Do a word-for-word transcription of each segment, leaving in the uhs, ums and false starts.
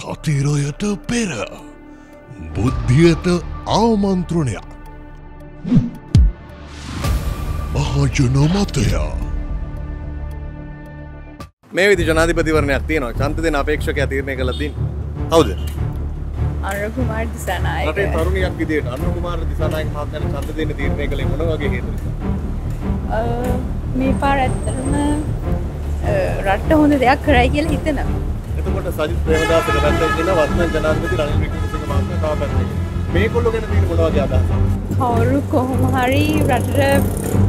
කතිරොයට පෙර බුද්ධියට ආමන්ත්‍රණයක් මහජන මතය මේ විදි ජනාධිපතිවරණයක් තියෙනවා ඡන්ද දෙන අපේක්ෂකයා තීරණය කළා දින් හවුද අනුර කුමාර දිසානායක රටේ තරුණියක් විදියට අනුර කුමාර දිසානායක මහත්මයාට ඡන්ද දෙන්න තීරණය කළේ මොන වගේ හේතු නිසාද අ මේ පාර ඇත්තටම රට හොඳ දෙයක් කරයි කියලා හිතනවා එතකොට සජිත් ප්‍රේමදාසගේ පැත්තෙන් ඉන්න වත්මන් ජනාධිපති රනිල් වික්‍රමසිංහ මහත්මයා තව පැත්තකින් මේගොල්ලෝ ගැන තියෙන මොන වගේ අදහසක්ද කවුරු කොහොම හරි රටට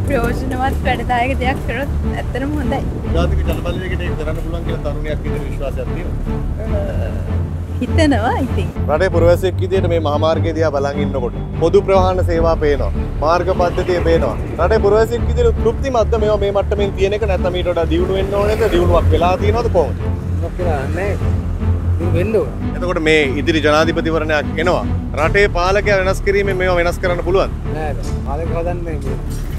ප්‍රයෝජනවත් වැඩදායක දෙයක් කරොත් ඇත්තටම හොඳයි ජාතික ජනබලවේගයට ඒක කරන්න පුළුවන් කියලා තරුණියක් විදිහට විශ්වාසයක් තියෙනවා හිතනවා ඉතින් රටේ පුරවැසියෙක් විදිහට මේ මහමාර්ගය දිහා බලන් ඉන්නකොට පොදු ප්‍රවාහන සේවා පේනවා මාර්ග පද්ධතිය පේනවා රටේ පුරවැසියෙක් විදිහට තෘප්තිමත්ද මේවා මේ මට්ටමින් තියෙන එක නැත්නම් ඊට වඩා දියුණු වෙන්න ඕනේද දියුණුවක් වෙලා තියෙනවද කොහොමද එතකොට මේ ඉදිරි ජනාධිපතිවරණයක් එනවා රටේ පාලකයා වෙනස් කිරීමෙන් මේවා වෙනස් කරන්න පුළුවන් නේද පාලක හදන්නේ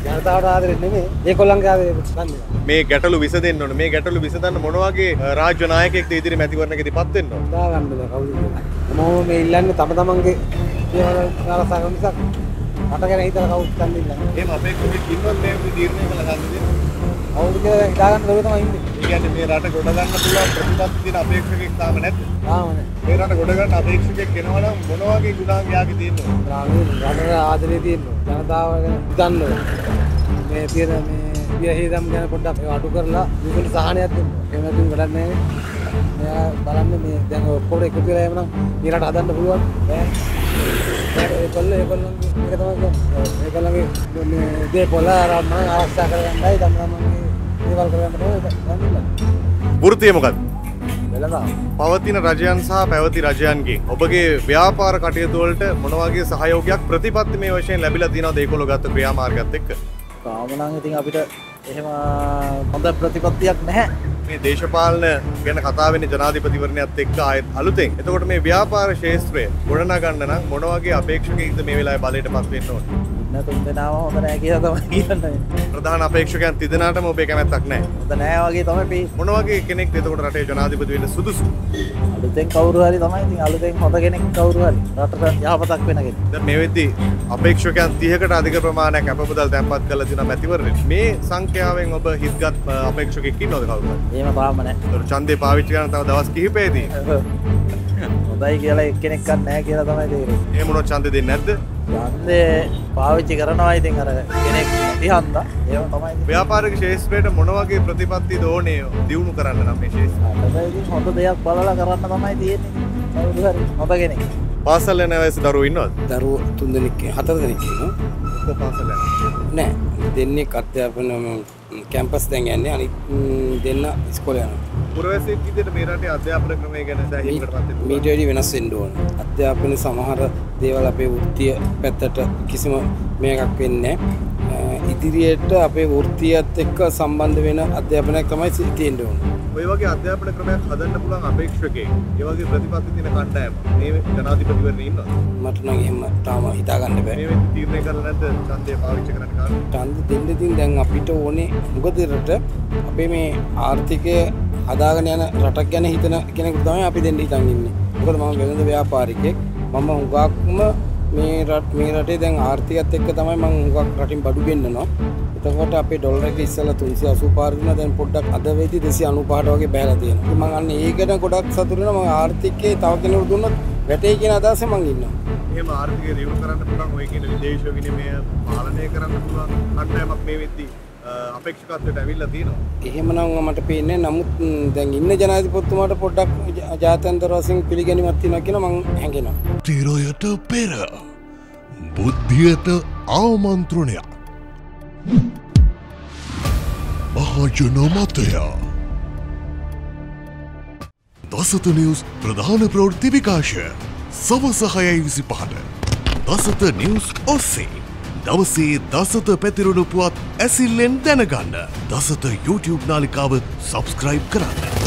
ජනතාවට ආදරේ නෙමෙයි ඒගොල්ලන්ගේ ආදරේ මේ ගැටලු විසඳෙන්න ඕනේ මේ ගැටලු විසඳන්න මොන වගේ රාජ්‍ය නායකයෙක්ද ඉදිරි මැතිවරණයකදී පත් වෙන්න ඕනේ දා ගන්න බෑ කවුද මොම මේ ඉල්ලන්නේ තම තමන්ගේ ආරසාව නිසා රට ගැන හිතලා කවුද ගන්න ඉන්නේ එහෙම අපේ කුමෙක් ඉන්නොත් මේ තීරණය කළා ගන්නද අවුරුදු කියලා ඉඳාගන්න බැරුව තමයි ඉන්නේ. ඒ කියන්නේ මේ රට ගොඩ ගන්න පුළුවන් ප්‍රතිපත්ති දින අපේක්ෂකෙක් තාම නැද්ද? තාම නැහැ. මේ රට ගොඩ ගන්න අපේක්ෂකෙක් වෙනවා නම් මොන වගේ ගුණාංග යාගේ තියෙනවද? රාජ්‍ය රටේ ආදරේ තියෙනවා. ජනතාව ගැන හිතන්න. මේ තියෙන මේ වියහිදම් ගැන පොඩ්ඩක් ඒක අඩු කරලා දුකන සහනයක් දෙන්න. එහෙම නැතිනම් වැඩක් නැහැ. මෙයා බලන්න මේ දැන් ඔක්කොම එකතු වෙලා එමනම් මේ රට හදන්න පුළුවන්. ඒ කොල්ලේ කොල්ලන්ගේ මේක තමයි. ඒ කොල්ලන්ගේ මේ දේපොළ ආරම්ම ආරක්ෂා කරගන්නයි තමයි. වෘත්තිය මොකක්ද? පවතින රජයන් සහ පැවති රජයන්ගෙන් ඔබගේ ව්‍යාපාර කටයුතු වලට මොන වගේ සහයෝගයක් ප්‍රතිපත්තිමය වශයෙන් ලැබිලා තියෙනවද ඒගොල්ලෝ ගත්ත ක්‍රියාමාර්ගات එක්ක? තාම නම් ඉතින් අපිට එහෙම හොඳ ප්‍රතිපත්තියක් නැහැ. මේ දේශපාලන ගැන කතා වෙන්නේ ජනාධිපතිවරණයත් එක්ක ආයෙත් අලුතෙන්. එතකොට මේ ව්‍යාපාර ශාස්ත්‍රය ගොඩනගා ගන්න නම් මොන වගේ අපේක්ෂකයින්ද මේ වෙලාවේ බලයටපත් වෙන්න ඕනේ? නැතුම් දෙනාම හොඳ නැහැ කියලා තමයි කියන්නේ. ප්‍රධාන අපේක්ෂකයන් තිදෙනාටම ඔබේ කැමැත්තක් නැහැ. හොඳ නැහැ වගේ තමයි මේ. මොන වගේ කෙනෙක්ද එතකොට රටේ ජනාධිපති වෙන්න සුදුසු? අලුතෙන් කවුරු හරි තමයි ඉතින් අලුතෙන් හොඳ කෙනෙක් කවුරු හරි රටට යහපතක් වෙන කෙනෙක්. දැන් මේ වෙද්දී අපේක්ෂකයන් තිහකට අධික ප්‍රමාණයක් අපබදල් තැන්පත් කරලා තියෙනවා මැතිවරණයට. මේ සංඛ්‍යාවෙන් ඔබ හිතගත් අපේක්ෂකෙක් ඉන්නවද කවුරු හරි? එහෙම තාම නැහැ. ඒතර ඡන්දේ පාවිච්චි කරන තව දවස් කිහිපෙදී. හොඳයි කියලා එක්කෙනෙක්වත් නැහැ කියලා තමයි තේරෙන්නේ. එහෙම උනොත් ඡන්දේ දෙන්නේ නැද්ද? ඡන්දේ පාවිච්චි කරනවා ඉතින් අර කෙනෙක් තියන්දා ඒව තමයි ව්‍යාපාරික ශාස්ත්‍රයට මොන වගේ ප්‍රතිපත්තිද ඕනේ දියුණු කරන්න නම් මේ ශාස්ත්‍රය ඉතින් හොඳ දෙයක් බලලා කරන්න තමයි තියෙන්නේ කවුරු හරි හොඳ කෙනෙක් පාසල් යන වයසේ දරුවෝ ඉන්නවද දරුවෝ තුන් දෙනෙක් හතර දෙනෙක් ඉන්නවා පාසල් නෑ දෙන්නේ අධ්‍යාපන කැම්පස් දැන් යන්නේ අනිත් දෙන්න ඉස්කෝලේ යනවා පුරවැසියෙක් විදිහට මේ රටේ අධ්‍යාපන ක්‍රමය ගැන සෑහීමකටපත් වෙනවා මීට වැඩි වෙනස් වෙන්න ඕන අධ්‍යාපන සමහර දේවල් අපේ වෘත්තීය පැත්තට කිසිම මේකක් වෙන්නේ නැහැ ඉදිරියට අපේ වෘත්තියත් එක්ක සම්බන්ධ වෙන අධ්‍යාපනයක් තමයි තියෙන්න ඕන ඔය වගේ අධ්‍යාපන ක්‍රමයක් හදන්න පුළුවන් අපේක්ෂකයෙක් ඒ වගේ ප්‍රතිපත්ති දින කණ්ඩායම මේ ජනාධිපතිවරණේ ඉන්නවා මට නම් එහෙම තාම හිතා ගන්න බෑ මේ වෙද්දී තීරණය කරලා නැද්ද ඡන්දය පාවිච්චි කරන්න කාටද ඡන්ද දෙන්න ඉතින් දැන් අපිට ඕනේ මුගදෙරට අපේ මේ ආර්ථිකය අදාගෙන යන රටක් ගැන හිතන කෙනෙකුට තමයි අපි දෙන්න හිතන් ඉන්නේ. මොකද මම වෙළඳ ව්‍යාපාරිකයෙක්. මම හුඟක්ම මේ රට මේ රටේ දැන් ආර්ථිකයත් එක්ක තමයි මම හුඟක් රටින් බඩු ගෙන්නනවා. එතකොට අපේ ඩොලර් එක ඉස්සෙල්ලා තුන්සිය අසූ පහ වුණා. දැන් පොඩ්ඩක් අද වෙද්දී දෙසිය අනූපහට වගේ බෑලා තියෙනවා. මම අන්න ඒකට ගොඩක් සතුටු වෙනවා. මම ආර්ථිකයේ තව කෙනෙකුට දුන්නොත් වැටේ කියන අදහසෙන් මම ඉන්නවා. එහෙම ආර්ථිකය දියුණු කරන්න පුළුවන් ඔය කියන විදේශ විනිමය පාලනය කරන්න පුළුවන් කණ්ඩායමක් මේ වෙද්දී අපේක්ෂකත්වයට ඇවිල්ලා තියෙනවා. එහෙමනම් මට පේන්නේ නමුත් දැන් ඉන්න ජනාධිපතිතුමාට පොඩ්ඩක් ජාත්‍යන්තර වශයෙන් පිළිගැනීමක් තියෙනවා කියලා මම හැඟෙනවා. තිරොයට පෙර බුද්ධියට ආමන්ත්‍රණයක්. මහජන මතය. දසත නිවුස් ප්‍රධාන ප්‍රවෘත්ති විකාශය සවස හයයි විසිපහට දසත නිවුස් ඔස්සේ දවසේ දසත පැතිරුණු පුවත් ඇසිල්ලෙන් දැනගන්න. දසත YouTube නාලිකාව සබ්ස්ක්‍රයිබ් කරන්න.